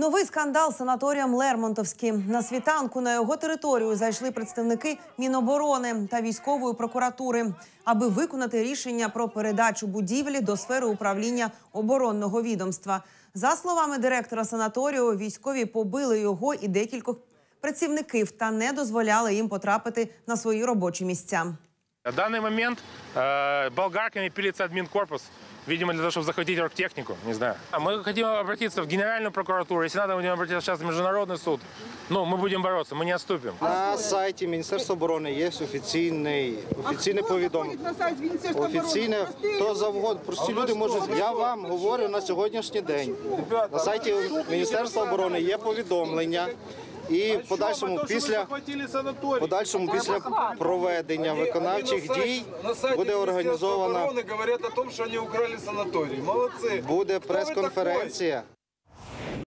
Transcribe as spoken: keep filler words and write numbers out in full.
Новий скандал з санаторієм «Лермонтовським». На світанку на його територію зайшли представники Міноборони та військової прокуратури, аби виконати рішення про передачу будівлі до сфери управління оборонного відомства. За словами директора санаторію, військові побили його і декількох працівників та не дозволяли їм потрапити на свої робочі місця. На даний момент э, болгарками пилиться админкорпус, видимо, для того, чтобы захватить оргтехнику, не знаю. А мы хотим обратиться в Генеральную прокуратуру, если надо, мы будем обратиться сейчас в Международный суд. Ну, мы будем бороться, мы не отступим. На сайте Министерства обороны есть официальный, официальный повідомлення. А кто заходит на сайт Министерства обороны? Официальный, кто завгодно, простые люди могут, я вам говорю на сегодняшний день, на сайте Министерства обороны есть повідомлення. І в подальшому після, подальшому після проведення виконавчих дій буде організована, буде прес-конференція.